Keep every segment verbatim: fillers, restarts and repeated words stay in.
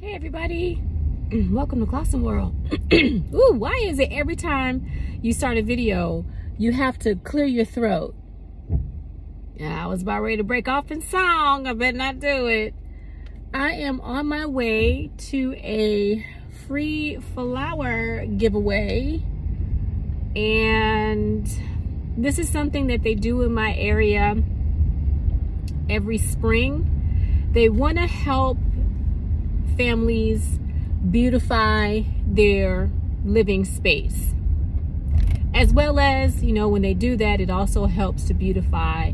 Hey everybody, welcome to ClausenWorld. Ooh, why is it every time you start a video, you have to clear your throat? Yeah, I was about ready to break off in song. I better not do it. I am on my way to a free flower giveaway, and this is something that they do in my area every spring. They want to help families beautify their living space, as well as, you know, when they do that, it also helps to beautify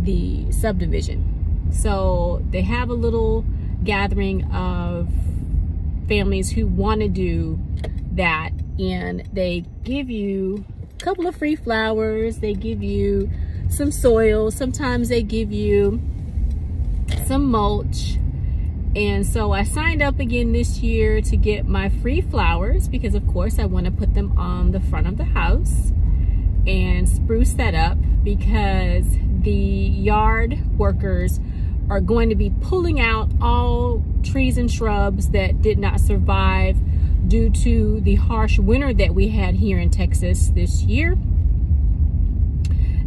the subdivision. So they have a little gathering of families who want to do that, and they give you a couple of free flowers, they give you some soil, sometimes they give you some mulch. And so I signed up again this year to get my free flowers, because of course I want to put them on the front of the house and spruce that up, because the yard workers are going to be pulling out all trees and shrubs that did not survive due to the harsh winter that we had here in Texas this year.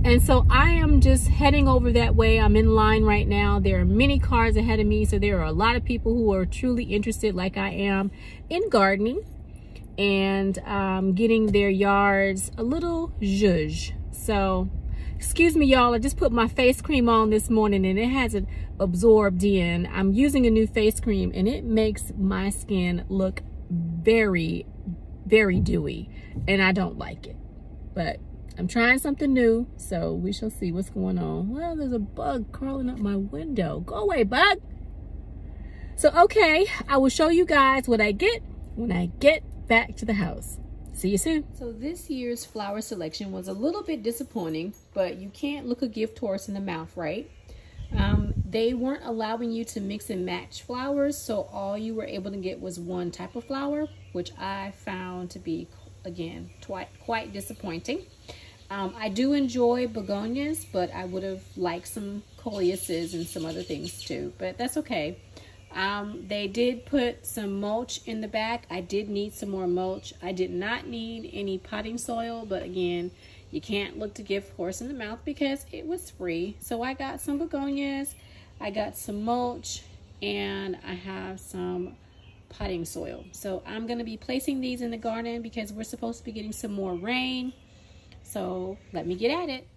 And so I am just heading over that way. I'm in line right now. There are many cars ahead of me, so there are a lot of people who are truly interested, like I am, in gardening and um, getting their yards a little zhuzh. So excuse me, y'all, I just put my face cream on this morning and it hasn't absorbed in. I'm using a new face cream and it makes my skin look very, very dewy, and I don't like it, but I'm trying something new, so we shall see what's going on. Well, there's a bug crawling up my window. Go away, bug. So, okay, I will show you guys what I get when I get back to the house. See you soon. So this year's flower selection was a little bit disappointing, but you can't look a gift horse in the mouth, right? Um, they weren't allowing you to mix and match flowers, so all you were able to get was one type of flower, which I found to be, again, quite disappointing. Um, I do enjoy begonias, but I would have liked some coleuses and some other things too, but that's okay. Um, they did put some mulch in the back. I did need some more mulch. I did not need any potting soil, but again, you can't look to give horse in the mouth because it was free. So I got some begonias, I got some mulch, and I have some potting soil. So I'm gonna be placing these in the garden because we're supposed to be getting some more rain. So let me get at it.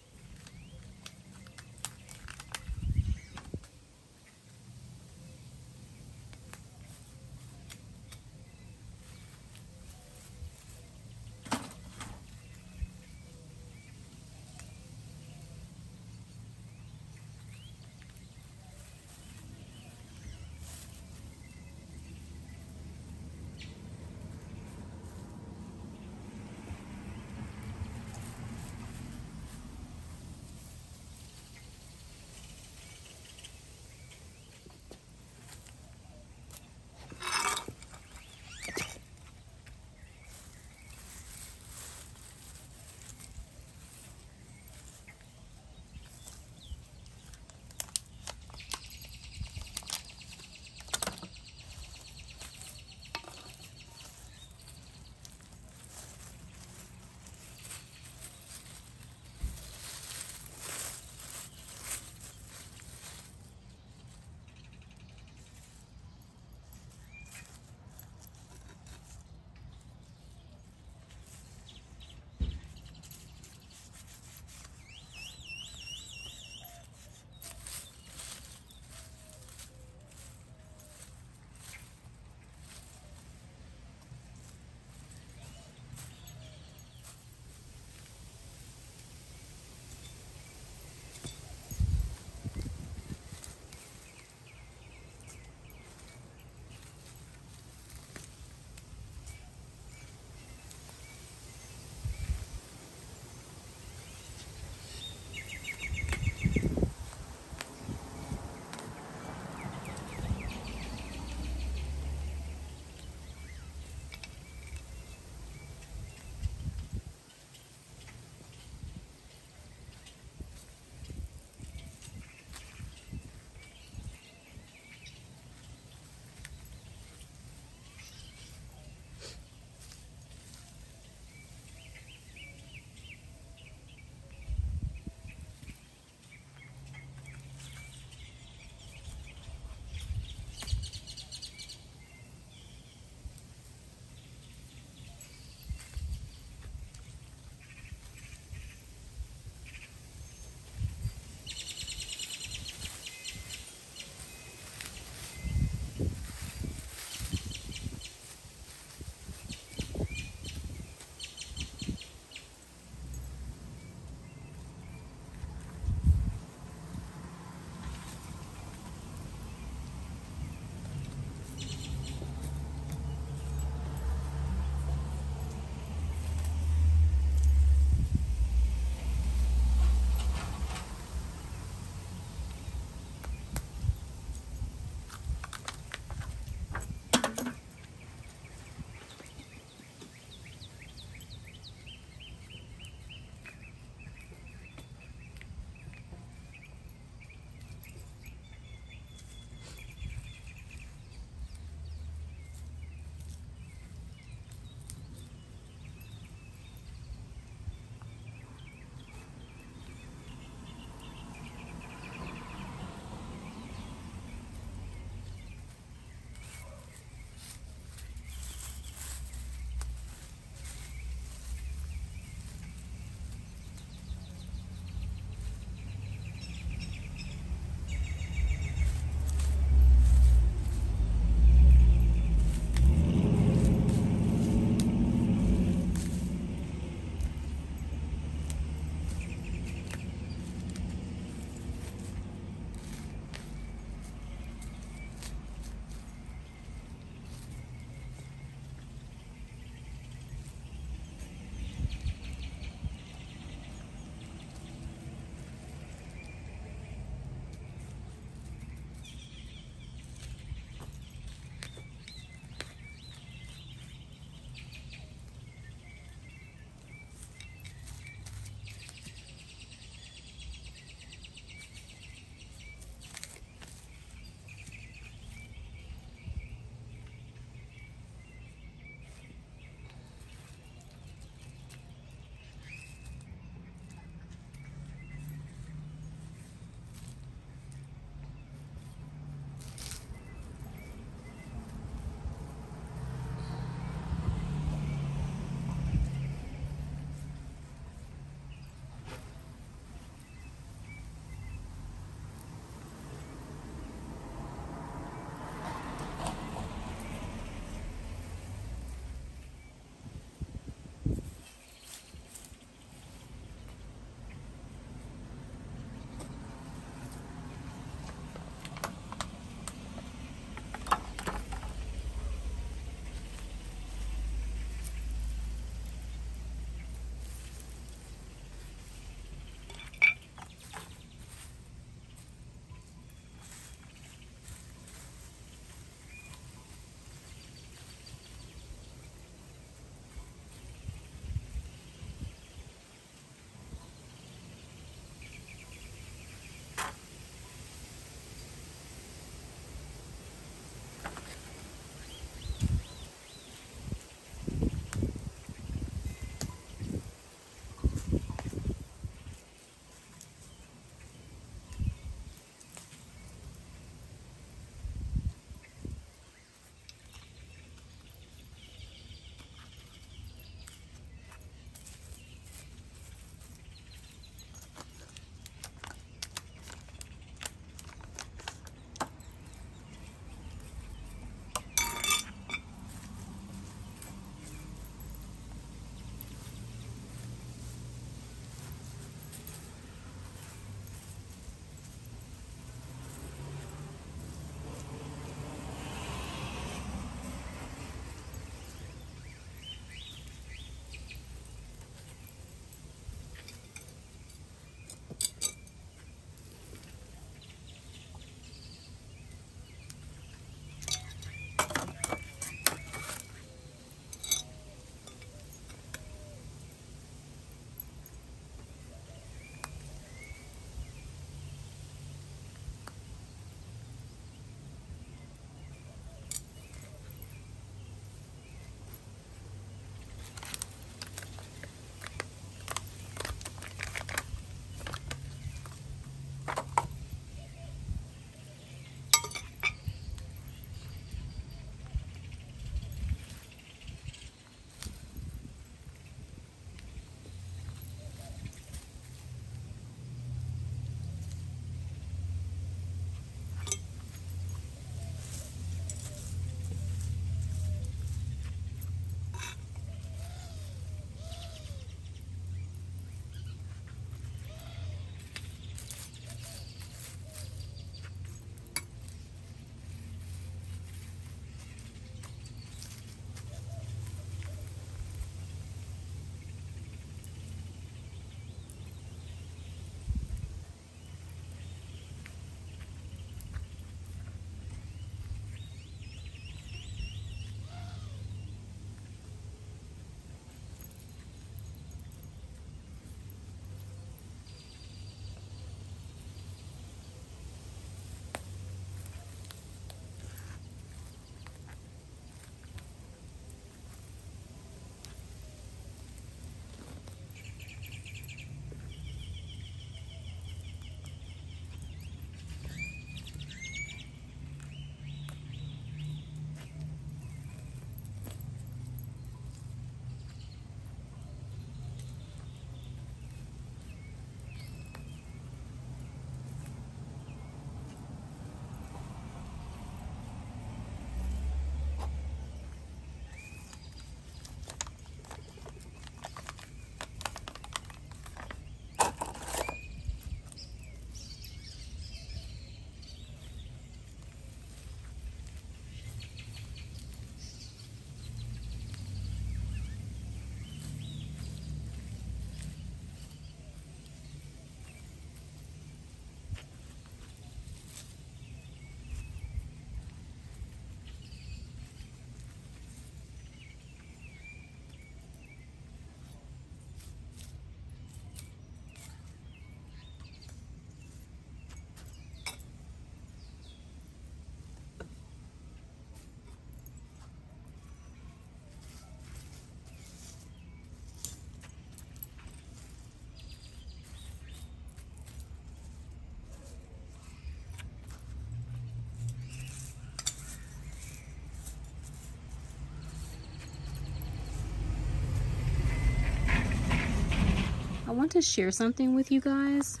want to share something with you guys.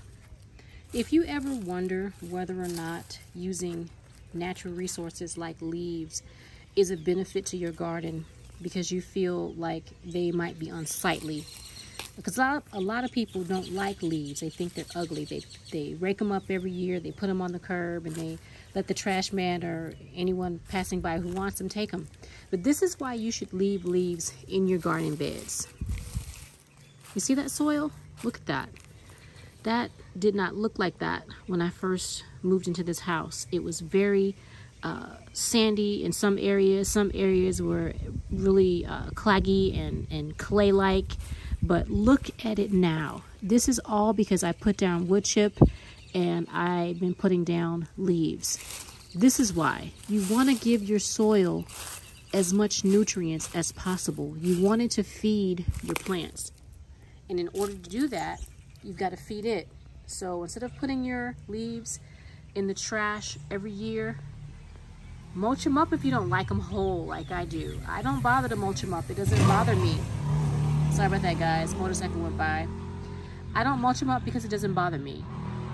If you ever wonder whether or not using natural resources like leaves is a benefit to your garden because you feel like they might be unsightly, because a lot, of, a lot of people don't like leaves. They think they're ugly. They they rake them up every year. They put them on the curb and they let the trash man or anyone passing by who wants them take them. But this is why you should leave leaves in your garden beds. You see that soil? Look at that. That did not look like that when I first moved into this house. It was very uh, sandy in some areas. Some areas were really uh, claggy and, and clay-like. But look at it now. This is all because I put down wood chip and I've been putting down leaves. This is why you want to give your soil as much nutrients as possible. You want it to feed your plants. And in order to do that, you've got to feed it. So instead of putting your leaves in the trash every year, mulch them up if you don't like them whole like I do. I don't bother to mulch them up. It doesn't bother me. Sorry about that, guys. Motorcycle went by. I don't mulch them up because it doesn't bother me.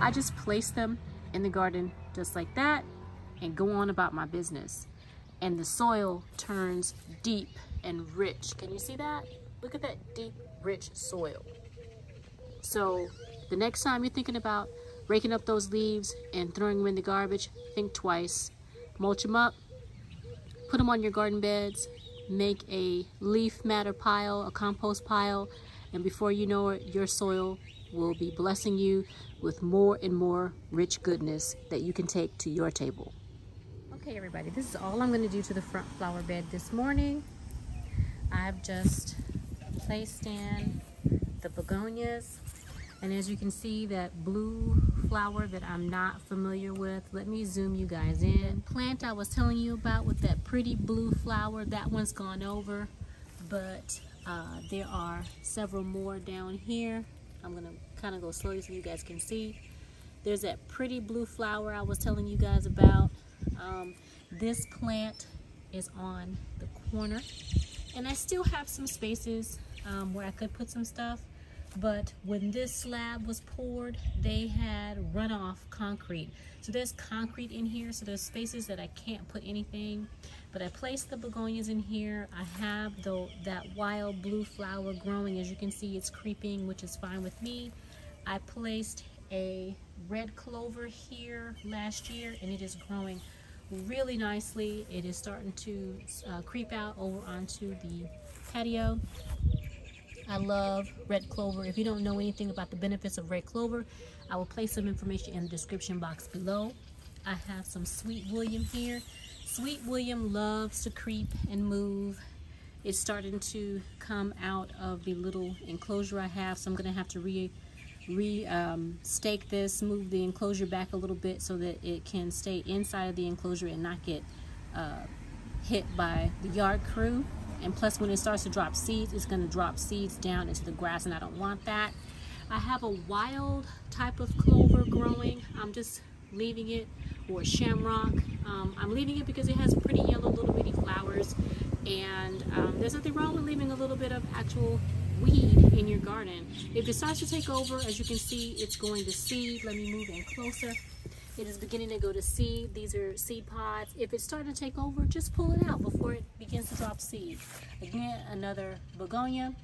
I just place them in the garden just like that and go on about my business. And the soil turns deep and rich. Can you see that? Look at that deep, rich soil. So the next time you're thinking about raking up those leaves and throwing them in the garbage, think twice. Mulch them up, put them on your garden beds, make a leaf matter pile, a compost pile, and before you know it, your soil will be blessing you with more and more rich goodness that you can take to your table. Okay, everybody, this is all I'm going to do to the front flower bed this morning. I've just placed in the begonias, and as you can see, that blue flower that I'm not familiar with. Let me zoom you guys in. The plant I was telling you about with that pretty blue flower, that one's gone over, but uh, there are several more down here. I'm gonna kind of go slowly so you guys can see. There's that pretty blue flower I was telling you guys about. Um, this plant is on the corner, and I still have some spaces um, where I could put some stuff. But when this slab was poured, they had runoff concrete. So there's concrete in here, so there's spaces that I can't put anything. But I placed the begonias in here. I have the, that wild blue flower growing. As you can see, it's creeping, which is fine with me. I placed a red clover here last year, and it is growing really nicely. It is starting to uh, creep out over onto the patio. I love red clover. If you don't know anything about the benefits of red clover, I will place some information in the description box below. I have some Sweet William here. Sweet William loves to creep and move. It's starting to come out of the little enclosure I have, so I'm going to have to re, re um, stake this, move the enclosure back a little bit so that it can stay inside of the enclosure and not get uh, hit by the yard crew. And plus, when it starts to drop seeds, it's going to drop seeds down into the grass, and I don't want that. I have a wild type of clover growing. I'm just leaving it, or shamrock. Um, I'm leaving it because it has pretty yellow little bitty flowers, and um, there's nothing wrong with leaving a little bit of actual weed in your garden. If it starts to take over, as you can see, it's going to seed. Let me move in closer. It is beginning to go to seed. These are seed pods. If it's starting to take over, just pull it out before it begins to drop seed. Again, another begonia.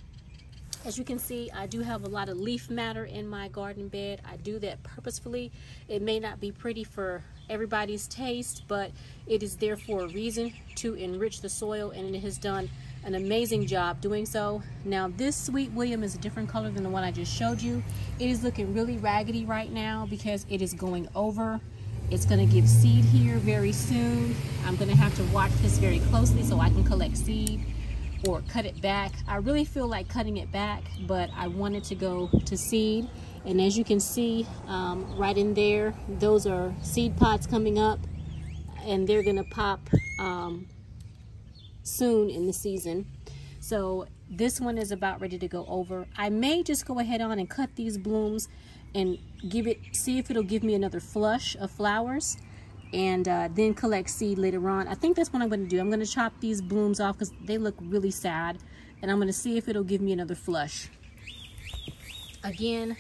As you can see, I do have a lot of leaf matter in my garden bed. I do that purposefully. It may not be pretty for everybody's taste, but it is there for a reason, to enrich the soil, and it has done an amazing job doing so. Now, this Sweet William is a different color than the one I just showed you. It is looking really raggedy right now because it is going over. It's going to give seed here very soon. I'm going to have to watch this very closely so I can collect seed or cut it back. I really feel like cutting it back, but I wanted to go to seed. And as you can see, um, right in there, those are seed pods coming up, and they're going to pop um, soon in the season. So this one is about ready to go over. I may just go ahead on and cut these blooms and give it, see if it'll give me another flush of flowers, and uh, then collect seed later on. I think that's what I'm going to do. I'm going to chop these blooms off because they look really sad, and I'm going to see if it'll give me another flush. again,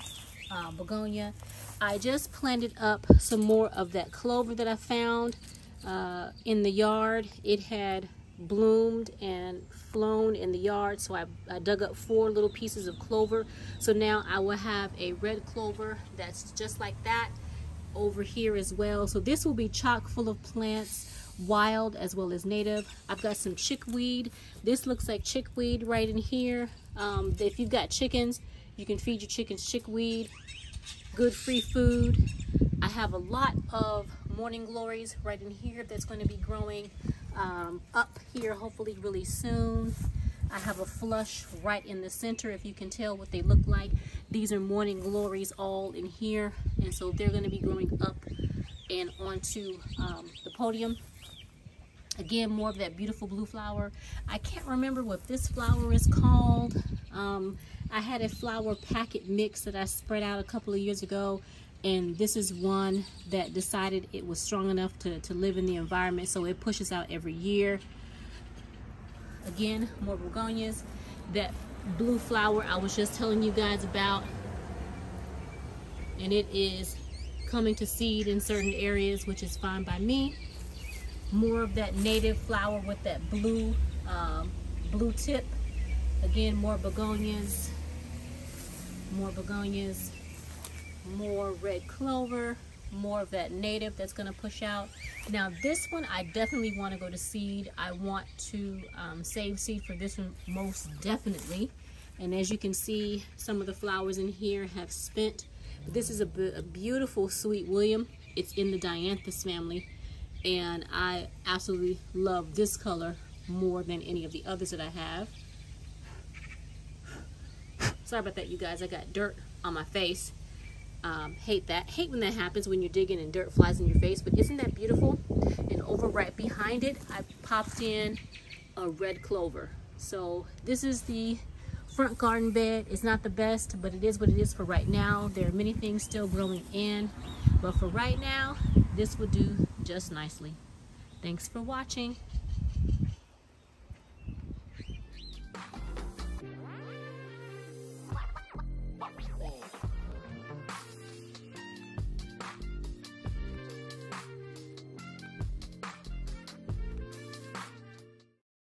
uh, begonia. I just planted up some more of that clover that I found uh, in the yard. It had bloomed and flown in the yard, so I, I dug up four little pieces of clover. So now I will have a red clover that's just like that over here as well. So this will be chock full of plants, wild as well as native. I've got some chickweed. This looks like chickweed right in here. Um, if you've got chickens, you can feed your chickens chickweed, good free food. I have a lot of morning glories right in here that's going to be growing um, up here hopefully really soon. I have a flush right in the center, if you can tell what they look like. These are morning glories all in here, and so they're going to be growing up and onto um, the podium. Again, more of that beautiful blue flower. I can't remember what this flower is called. Um, I had a flower packet mix that I spread out a couple of years ago, and this is one that decided it was strong enough to, to live in the environment, so it pushes out every year. Again, more begonias. That blue flower I was just telling you guys about, and it is coming to seed in certain areas, which is fine by me. More of that native flower with that blue um, blue tip. Again, more begonias, more begonias, more red clover, more of that native that's going to push out. Now this one I definitely want to go to seed. I want to um, save seed for this one most definitely. And as you can see, some of the flowers in here have spent. This is a, a beautiful Sweet William. It's in the dianthus family. And I absolutely love this color more than any of the others that I have. Sorry about that, you guys. I got dirt on my face. Um, hate that. Hate when that happens, when you're digging and dirt flies in your face. But isn't that beautiful? And over right behind it, I popped in a red clover. So this is the front garden bed. It's not the best, but it is what it is for right now. There are many things still growing in, but for right now, this will do just nicely. Thanks for watching.